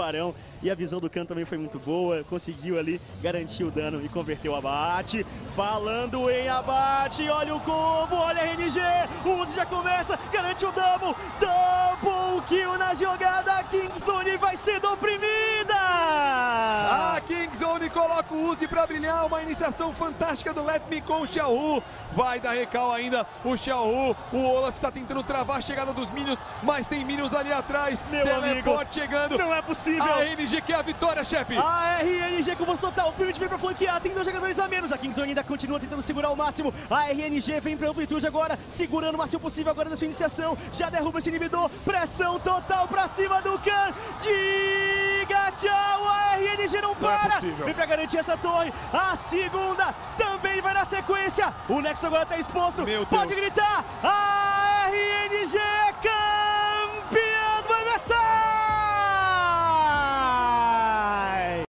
parão. E a visão do Khan também foi muito boa. Conseguiu ali garantir o dano e converteu o abate. Falando em abate, olha o combo, olha a RNG. O Uzi já começa, garante o dano. Double kill na jogada. A Kingsone vai sendo oprimida. A Kingsone coloca o Uzi pra brilhar. Uma iniciação fantástica do Let Me com o Xiaohu. Vai dar recal ainda o Xiaohu. O Olaf tá tentando travar a chegada dos minions, mas tem minions ali atrás. Meu Teleport amigo, chegando. Não é possível. A RNG quer a vitória, chefe. A RNG como soltar o Pivot vem pra flanquear. Tem dois jogadores a menos. A Kingsone ainda continua tentando segurar ao máximo. A RNG vem pra amplitude agora, segurando o máximo possível agora da sua iniciação. Já derruba esse inibidor. Pressão total pra cima do Khan. Diga tchau. A RNG não para. É vem pra garantir essa torre. A segunda também vai na sequência. O Nexo agora tá exposto. Meu Deus. Pode gritar. A